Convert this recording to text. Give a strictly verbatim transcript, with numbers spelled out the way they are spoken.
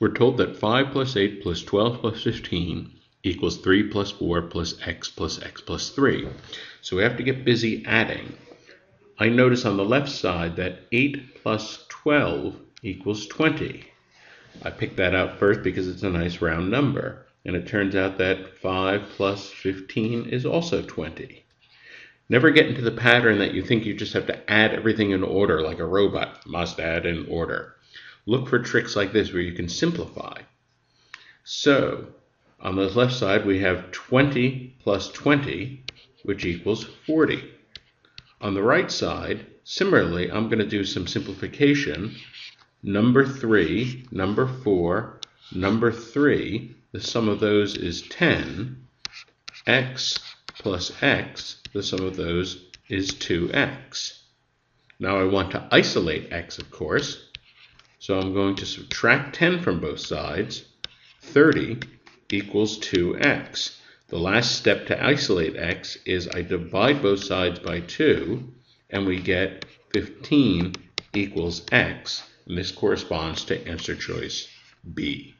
We're told that five plus eight plus twelve plus fifteen equals three plus four plus x plus x plus three. So we have to get busy adding. I notice on the left side that eight plus twelve equals twenty. I picked that out first because it's a nice round number. And it turns out that five plus fifteen is also twenty. Never get into the pattern that you think you just have to add everything in order like a robot. Must add in order. Look for tricks like this where you can simplify. So on the left side we have twenty plus twenty, which equals forty. On the right side, similarly, I'm going to do some simplification. Number three, number four, number three, the sum of those is ten. X plus x, the sum of those is two x. Now I want to isolate x, of course. So I'm going to subtract ten from both sides. thirty equals two x. The last step to isolate x is I divide both sides by two, and we get fifteen equals x, and this corresponds to answer choice B.